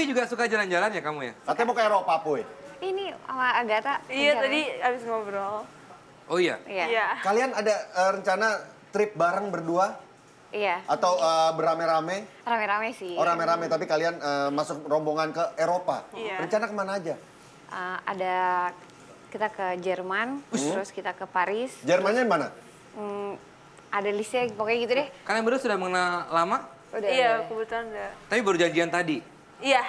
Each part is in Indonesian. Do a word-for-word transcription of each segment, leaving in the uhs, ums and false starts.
Puy juga suka jalan-jalan ya kamu ya? Katanya mau ke Eropa, Puy. Ini sama Agatha. Iya, jalan. Tadi habis ngobrol. Oh iya? Iya. Iya. Kalian ada uh, rencana trip bareng berdua? Iya. Atau uh, berame-rame? Rame-rame sih. Oh, rame-rame. Tapi kalian uh, masuk rombongan ke Eropa. Iya. Rencana kemana aja? Uh, ada... Kita ke Jerman, hmm. terus kita ke Paris. Jermannya terus, mana? Hmm, ada listnya, pokoknya gitu deh. Kalian berdua sudah mengenal lama? Udah, iya, udah. Kebetulan udah. Tapi baru janjian tadi? Iya.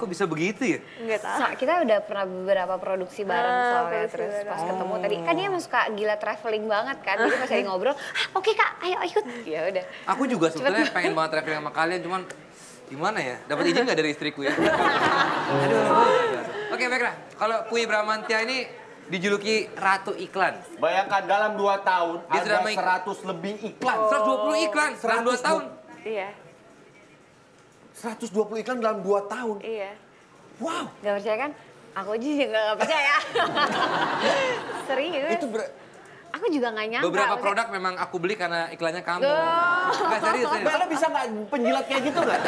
Kok bisa begitu ya? Enggak tahu. Nah, kita udah pernah beberapa produksi bareng ah, soalnya terus bareng. Pas ketemu oh. tadi kan dia emang suka gila traveling banget kan. Jadi pas lagi ngobrol, ah, oke okay, Kak, ayo ikut. Ya udah. Aku juga sebetulnya pengen banget traveling sama kalian, cuman gimana ya? Dapat izin nggak dari istriku ya? Aduh. Oh. Oke baiklah, kalau Puy Brahmantya ini dijuluki Ratu Iklan. Bayangkan dalam dua tahun dia ada seratus lebih iklan. Oh. seratus dua puluh iklan dalam dua tahun. Iya. seratus dua puluh iklan dalam dua tahun? Iya. Wow. Gak percaya kan? Aku aja juga gak percaya. Serius. Itu ber... Aku juga gak nyangka. Beberapa maksudnya... produk memang aku beli karena iklannya kamu. Duh. Gak serius, serius. Bella bisa gak penjilat kayak gitu gak?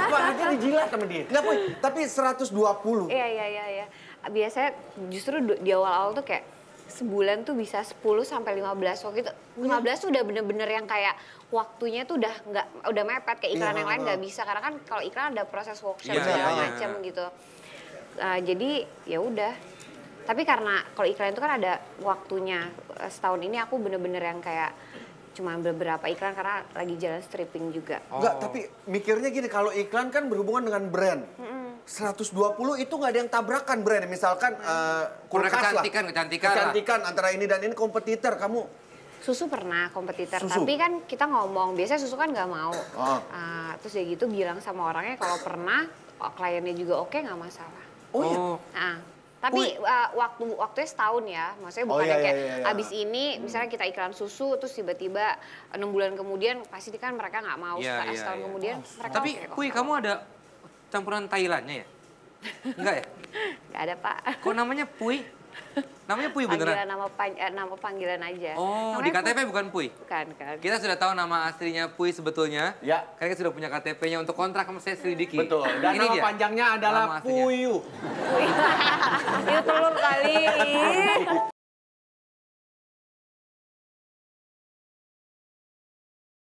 Apa aja dijilat sama dia? Gak Puy, tapi seratus dua puluh. Iya, iya, iya. iya. Biasanya justru di awal-awal tuh kayak sebulan tuh bisa sepuluh sampai lima belas. Waktu itu lima belas tuh udah bener-bener yang kayak waktunya tuh udah nggak udah mepet kayak iklan yeah. yang lain nggak bisa karena kan kalau iklan ada proses workshop yeah, segala yeah, macam yeah. gitu. Uh, jadi ya udah. Tapi karena kalau iklan itu kan ada waktunya. Setahun ini aku bener-bener yang kayak cuma beberapa iklan karena lagi jalan stripping juga. Oh. Enggak, tapi mikirnya gini kalau iklan kan berhubungan dengan brand. Mm-mm. seratus dua puluh itu nggak ada yang tabrakan brand, misalkan uh, kurang kecantikan, lah. kecantikan, kecantikan lah. Antara ini dan ini kompetitor kamu. Susu pernah kompetitor, susu. Tapi kan kita ngomong biasanya susu kan nggak mau. Oh. Uh, terus ya gitu bilang sama orangnya kalau pernah kliennya juga oke nggak masalah. Oh iya. Uh, tapi uh, waktu waktunya setahun ya, maksudnya bukan oh, iya, kayak iya, iya. abis ini misalnya kita iklan susu terus tiba-tiba enam bulan kemudian pasti kan mereka nggak mau yeah, yeah, setahun yeah. kemudian. Oh, mereka tapi okay, Puy kamu ada campuran Thailandnya ya? Enggak ya? Enggak ada, Pak. Kok namanya Puy? Namanya Puy beneran? Panggilan nama, pan, eh, nama panggilan aja. Oh, namanya di K T P Puy. Bukan Puy? Bukan, kan. Kita sudah tahu nama aslinya Puy sebetulnya. Ya. Karena kita sudah punya K T P-nya untuk kontrak sama saya selidiki. Betul. Dan ini nama dia. Panjangnya adalah Puyu. Puyu. Itu telur kali.